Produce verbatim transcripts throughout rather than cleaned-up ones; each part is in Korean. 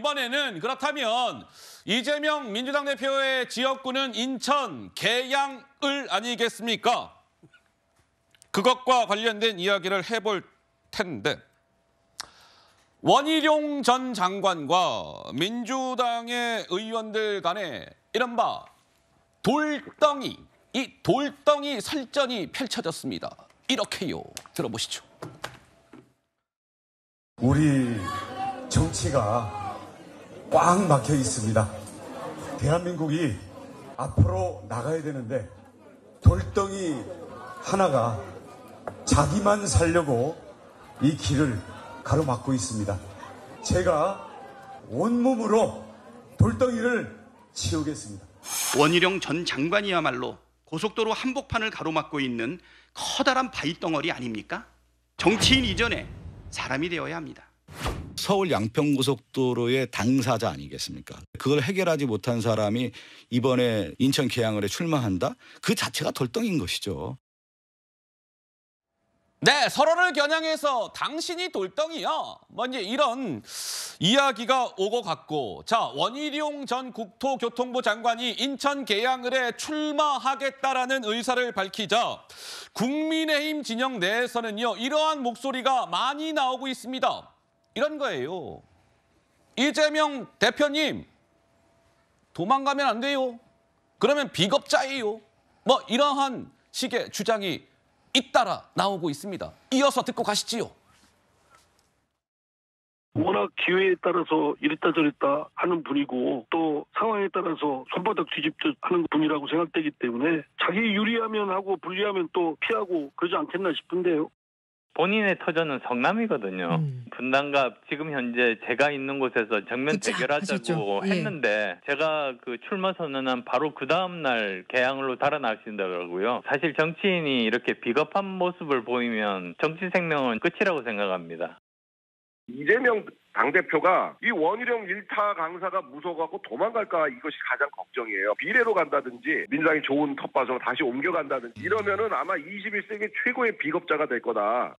이번에는 그렇다면 이재명 민주당 대표의 지역구는 인천, 계양을 아니겠습니까? 그것과 관련된 이야기를 해볼 텐데 원희룡 전 장관과 민주당의 의원들 간에 이른바 돌덩이, 이 돌덩이 설전이 펼쳐졌습니다. 이렇게요. 들어보시죠. 우리 정치가 꽉 막혀 있습니다. 대한민국이 앞으로 나가야 되는데 돌덩이 하나가 자기만 살려고 이 길을 가로막고 있습니다. 제가 온몸으로 돌덩이를 치우겠습니다. 원희룡 전 장관이야말로 고속도로 한복판을 가로막고 있는 커다란 바위덩어리 아닙니까? 정치인 이전에 사람이 되어야 합니다. 서울 양평고속도로의 당사자 아니겠습니까? 그걸 해결하지 못한 사람이 이번에 인천 계양을에 출마한다? 그 자체가 돌덩인 것이죠. 네, 서로를 겨냥해서 당신이 돌덩이야. 뭐 이제 이런 이야기가 오고 갔고, 자 원희룡 전 국토교통부 장관이 인천 계양을에 출마하겠다라는 의사를 밝히자 국민의힘 진영 내에서는요 이러한 목소리가 많이 나오고 있습니다. 이런 거예요. 이재명 대표님 도망가면 안 돼요. 그러면 비겁자예요. 뭐 이러한 식의 주장이 잇따라 나오고 있습니다. 이어서 듣고 가시지요. 워낙 기회에 따라서 이랬다 저랬다 하는 분이고 또 상황에 따라서 손바닥 뒤집듯 하는 분이라고 생각되기 때문에 자기 유리하면 하고 불리하면 또 피하고 그러지 않겠나 싶은데요. 본인의 터전은 성남이거든요. 음. 분당갑 지금 현재 제가 있는 곳에서 정면 그쵸, 대결하자고 아시죠? 했는데 예. 제가 그 출마 선언한 바로 그 다음 날 계양으로 달아나신다고요. 사실 정치인이 이렇게 비겁한 모습을 보이면 정치 생명은 끝이라고 생각합니다. 이재명 당대표가 이 원희룡 일타 강사가 무서워하고 도망갈까 이것이 가장 걱정이에요. 비례로 간다든지 민주당이 좋은 텃밭으로 다시 옮겨간다든지 이러면은 아마 이십일 세기 최고의 비겁자가 될 거다.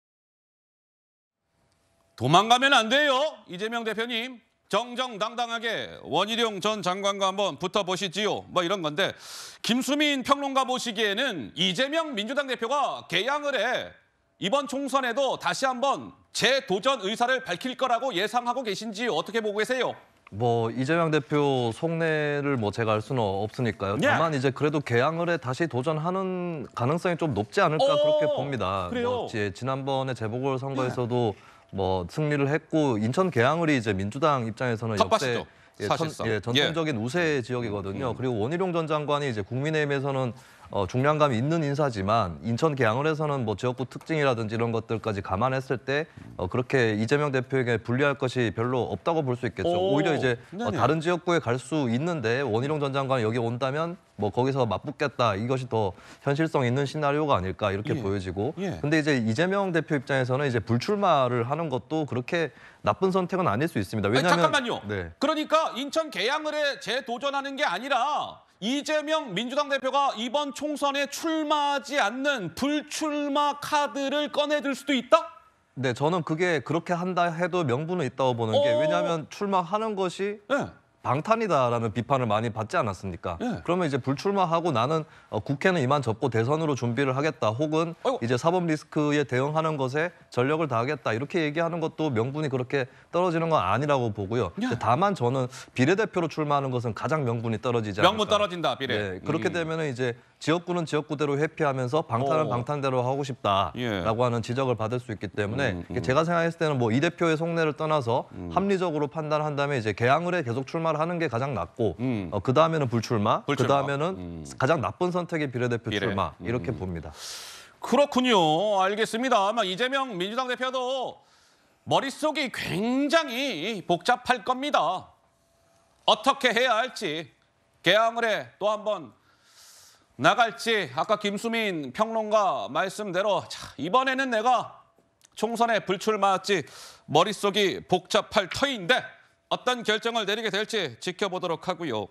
도망가면 안 돼요. 이재명 대표님. 정정당당하게 원희룡 전 장관과 한번 붙어보시지요. 뭐 이런 건데 김수민 평론가 보시기에는 이재명 민주당 대표가 계양을 해. 이번 총선에도 다시 한번 재도전 의사를 밝힐 거라고 예상하고 계신지 어떻게 보고 계세요? 뭐 이재명 대표 속내를 뭐 제가 알 수는 없으니까요. 예. 다만 이제 그래도 계양을에 다시 도전하는 가능성이 좀 높지 않을까 오, 그렇게 봅니다. 그래요. 뭐 지난번에 재보궐선거에서도 예. 뭐 승리를 했고 인천 계양을이 이제 민주당 입장에서는 역대 예, 천, 예, 전통적인 예. 우세 지역이거든요. 음. 그리고 원희룡 전 장관이 이제 국민의힘에서는 어, 중량감이 있는 인사지만 인천 계양을에서는 뭐 지역구 특징이라든지 이런 것들까지 감안했을 때 어, 그렇게 이재명 대표에게 불리할 것이 별로 없다고 볼 수 있겠죠. 오, 오히려 이제 어, 다른 지역구에 갈 수 있는데 원희룡 전 장관이 여기 온다면 뭐 거기서 맞붙겠다 이것이 더 현실성 있는 시나리오가 아닐까 이렇게 예. 보여지고 예. 근데 이제 이재명 대표 입장에서는 이제 불출마를 하는 것도 그렇게 나쁜 선택은 아닐 수 있습니다. 왜냐하면 아니, 잠깐만요. 네. 그러니까 인천 계양을에 재도전하는 게 아니라 이재명 민주당 대표가 이번 총선에 출마하지 않는 불출마 카드를 꺼내들 수도 있다? 네, 저는 그게 그렇게 한다 해도 명분은 있다고 보는 어... 게 왜냐하면 출마하는 것이 네. 방탄이다라는 비판을 많이 받지 않았습니까? 네. 그러면 이제 불출마하고 나는 국회는 이만 접고 대선으로 준비를 하겠다 혹은 아이고. 이제 사법 리스크에 대응하는 것에 전력을 다하겠다 이렇게 얘기하는 것도 명분이 그렇게 떨어지는 건 아니라고 보고요. 네. 다만 저는 비례대표로 출마하는 것은 가장 명분이 떨어지지 않을까. 명분 떨어진다, 비례. 네, 그렇게 음. 되면 이제 지역구는 지역구대로 회피하면서 방탄은 오. 방탄대로 하고 싶다라고 예. 하는 지적을 받을 수 있기 때문에 음, 음. 제가 생각했을 때는 뭐 이 대표의 속내를 떠나서 음. 합리적으로 판단한 다음에 이제 계양을에 계속 출마를 하는 게 가장 낫고 음. 어, 그 다음에는 불출마, 불출마. 그 다음에는 음. 가장 나쁜 선택이 비례대표 비례. 출마 이렇게 음. 봅니다. 그렇군요. 알겠습니다. 아마 이재명 민주당 대표도 머릿속이 굉장히 복잡할 겁니다. 어떻게 해야 할지 계양을에 또 한 번 나갈지 아까 김수민 평론가 말씀대로 자, 이번에는 내가 총선에 불출마할지 머릿속이 복잡할 터인데 어떤 결정을 내리게 될지 지켜보도록 하고요.